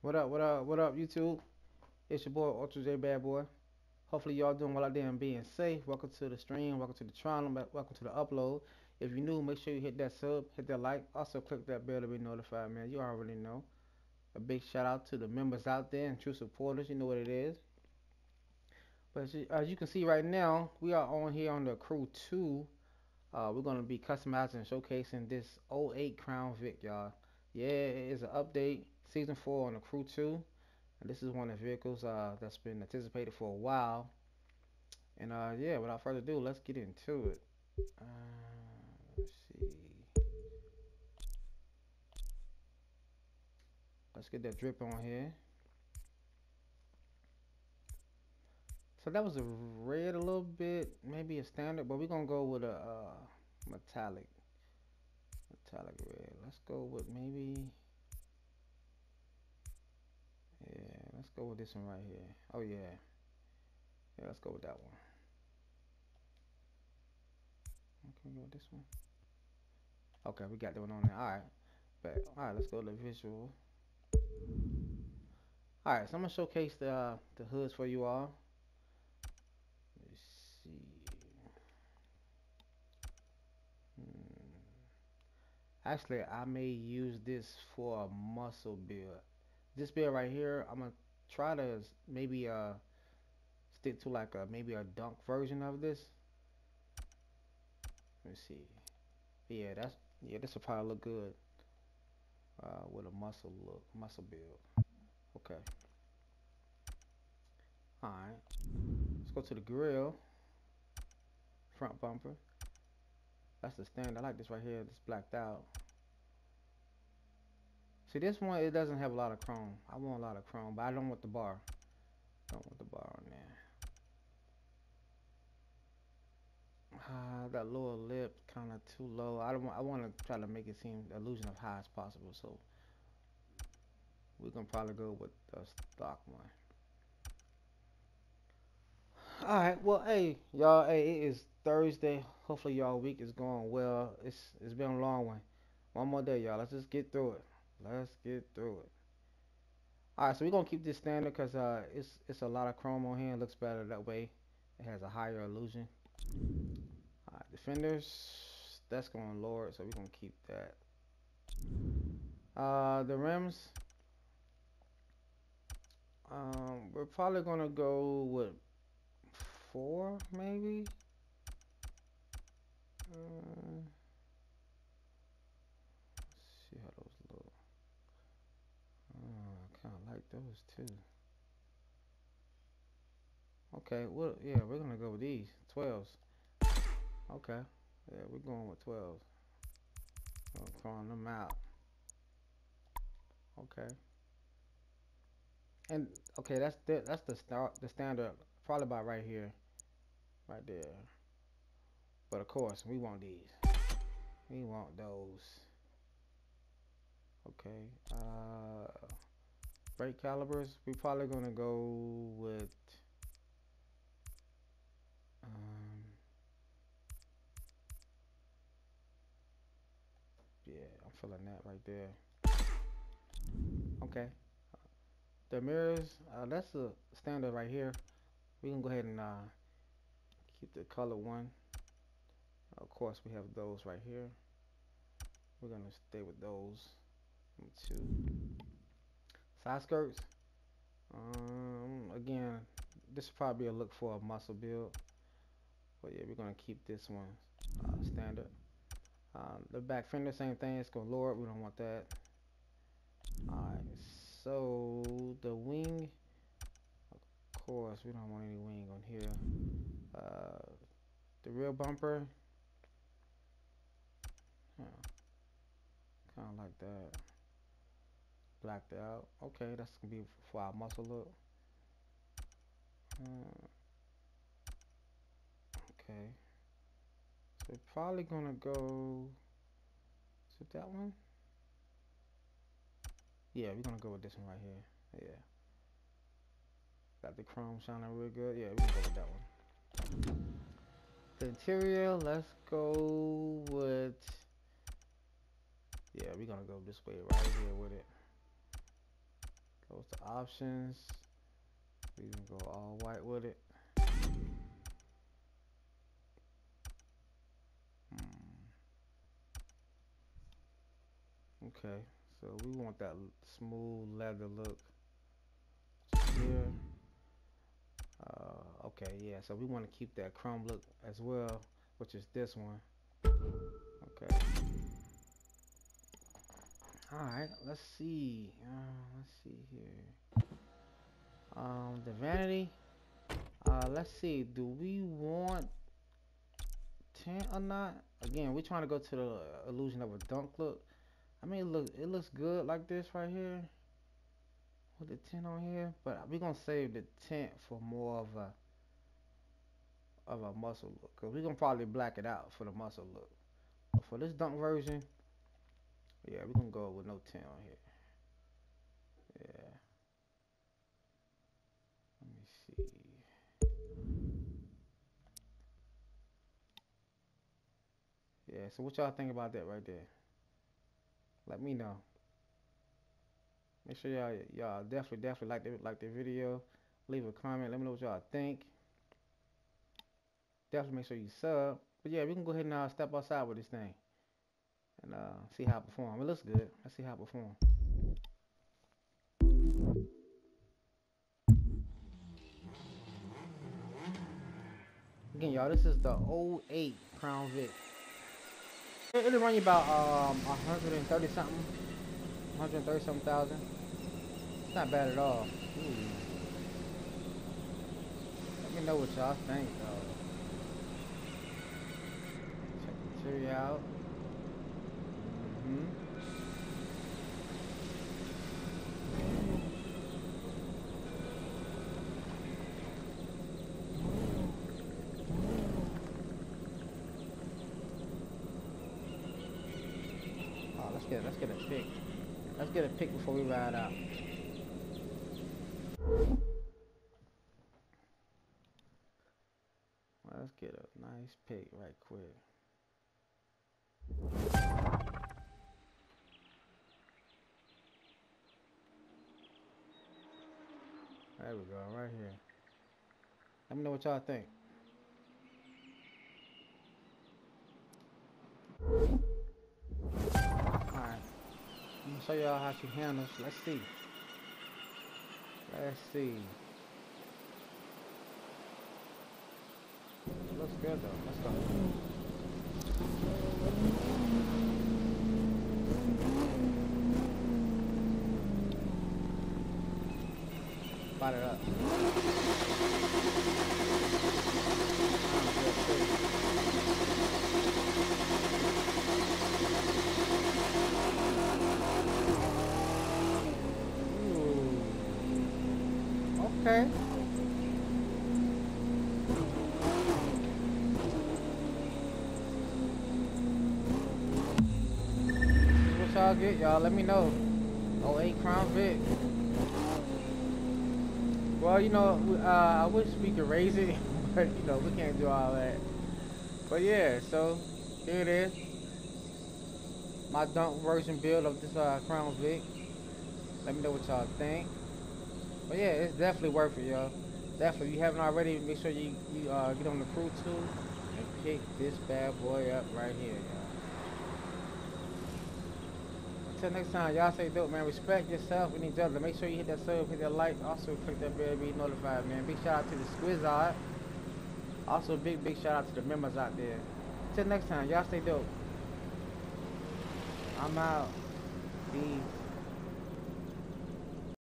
What up, YouTube? It's your boy, Ultra J Bad Boy. Hopefully y'all doing well out there and being safe. Welcome to the stream, welcome to the channel, welcome to the upload. If you're new, make sure you hit that sub, hit that like, also click that bell to be notified, man. You already know. A big shout out to the members out there and true supporters, you know what it is. But as you can see right now, we are on here on the Crew 2. We're going to be customizing and showcasing this 08 Crown Vic, y'all. Yeah, it's an update. Season 4 on the Crew 2, and this is one of the vehicles that's been anticipated for a while. And yeah, without further ado, let's get into it. Let's see. Let's get that drip on here. So that was a red a little bit, maybe a standard, but we're gonna go with a metallic red. Let's go with maybe. Yeah, let's go with this one right here. Oh yeah, let's go with that one. Can we go with this one? Okay, we got that one on there. All right, but all right, let's go to the visual. All right, so I'm gonna showcase the hoods for you all. Let's see. Actually, I may use this for a muscle build. This bit right here, I'm gonna try to maybe stick to like maybe a dunk version of this. Let's see. Yeah, this will probably look good with a muscle build. Okay. All right. Let's go to the grill, front bumper. That's the standard. I like this right here. It's blacked out. See, this one, it doesn't have a lot of chrome. I want a lot of chrome, but I don't want the bar. I don't want the bar on there. That lower lip kind of too low. I want to try to make it seem illusion of high as possible. So we're gonna probably go with the stock one. All right. Well, hey y'all. Hey, it is Thursday. Hopefully y'all week is going well. It's been a long one. One more day, y'all. Let's just get through it. Let's get through it. Alright, so we're going to keep this standard because it's a lot of chrome on here. It looks better that way. It has a higher illusion. Alright, the fenders, that's going lower, so we're going to keep that. The rims, we're probably going to go with 4, maybe. Let's see how those. I like those too. Okay, well, yeah, we're gonna go with these 12s. Okay, yeah, we're going with 12s. I'm throwing them out. Okay. And okay, that's the standard, probably about right here, right there. But of course, we want these. We want those. Okay. Brake calipers, we're probably gonna go with yeah, I'm feeling that right there. Okay, the mirrors, that's the standard right here. We can go ahead and keep the color one. Of course, we have those right here. We're gonna stay with those. Two. Side skirts, again, this will probably be a look for a muscle build, but yeah, we're going to keep this one standard. The back fender, same thing, it's going to lower it, we don't want that. Alright, so the wing, of course, we don't want any wing on here. The rear bumper, yeah, kind of like that. Blacked out. Okay, that's gonna be for our muscle look. Okay, so we're probably gonna go to that one. Yeah, we're gonna go with this one right here. Yeah, got the chrome shining real good. Yeah, we're gonna go with that one. The interior, let's go with, yeah, we're gonna go this way right here with it. Go goes to options. We can go all white with it. Okay, so we want that smooth leather look here. Okay, yeah, so we want to keep that chrome look as well, which is this one. Okay. Alright, let's see. Let's see here. The vanity. Let's see. Do we want 10 or not? Again, we're trying to go to the illusion of a dunk look. I mean, look, it looks good like this right here with the 10 on here, but we're gonna save the 10 for more of a muscle look, because we're gonna probably black it out for the muscle look. But for this dunk version, yeah, we're gonna go with no 10 on here. Yeah, let me see. Yeah, so what y'all think about that right there? Let me know. Make sure y'all definitely like the video. Leave a comment. Let me know what y'all think. Definitely make sure you sub. But yeah, we can go ahead and step outside with this thing and see how it performs. It looks good. Let's see how it performs. Again, y'all, this is the 08 Crown Vic. It'll run you about 130 something, 130 something thousand. It's not bad at all. Ooh. Let me know what y'all think though. Check the material out. Let's get a pick. Let's get a pick before we ride out. Let's get a nice pick right quick. There we go, right here. Let me know what y'all think. Show y'all how she handles. Let's see. Let's see. It looks good though. Let's go. Spot it up. Okay. What y'all get, y'all? Let me know. 08 Crown Vic. Well, you know, I wish we could raise it, but you know, we can't do all that. But yeah, so here it is. My dunk version build of this Crown Vic. Let me know what y'all think. But yeah, it's definitely worth it, y'all. Definitely, if you haven't already, make sure you get on the Crew 2 and pick this bad boy up right here, y'all. Until next time, y'all stay dope, man. Respect yourself and each other. Make sure you hit that sub, hit that like. Also, click that bell to be notified, man. Big shout out to the Squizzards. Also, big shout out to the members out there. Until next time, y'all stay dope. I'm out. Peace.